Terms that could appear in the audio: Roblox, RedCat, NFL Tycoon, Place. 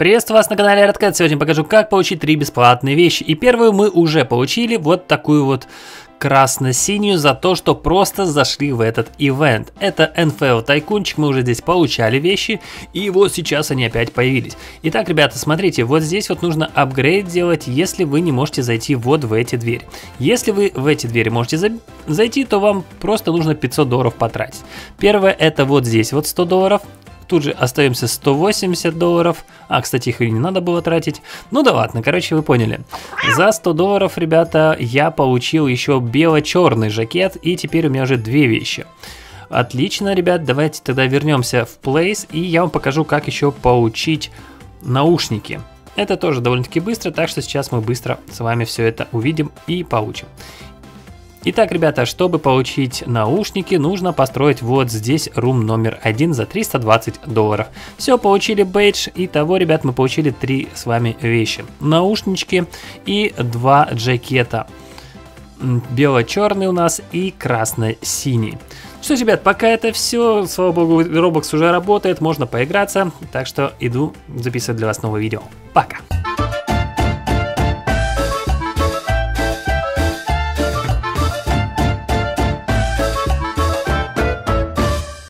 Приветствую вас на канале RedCat. Сегодня покажу, как получить 3 бесплатные вещи. И первую мы уже получили, вот такую вот красно-синюю, за то, что просто зашли в этот ивент. Это NFL Tycoonчик, мы уже здесь получали вещи, и вот сейчас они опять появились. Итак, ребята, смотрите, вот здесь вот нужно апгрейд делать, если вы не можете зайти вот в эти двери. Если вы в эти двери можете зайти, то вам просто нужно 500 долларов потратить. Первое, это вот здесь вот 100 долларов. Тут же остаемся 180 долларов. А, кстати, их и не надо было тратить. Ну да ладно, короче, вы поняли. За 100 долларов, ребята, я получил еще бело-черный жакет. И теперь у меня уже 2 вещи. Отлично, ребят, давайте тогда вернемся в Place. И я вам покажу, как еще получить наушники. Это тоже довольно-таки быстро, так что сейчас мы быстро с вами все это увидим и получим. Итак, ребята, чтобы получить наушники, нужно построить вот здесь рум номер 1 за 320 долларов. Все, получили бейдж. Итого, ребят, мы получили 3 с вами вещи. Наушнички и 2 джакета. Бело-черный у нас и красно-синий. Что ж, ребят, пока это все. Слава богу, Roblox уже работает, можно поиграться. Так что иду записывать для вас новое видео. Пока!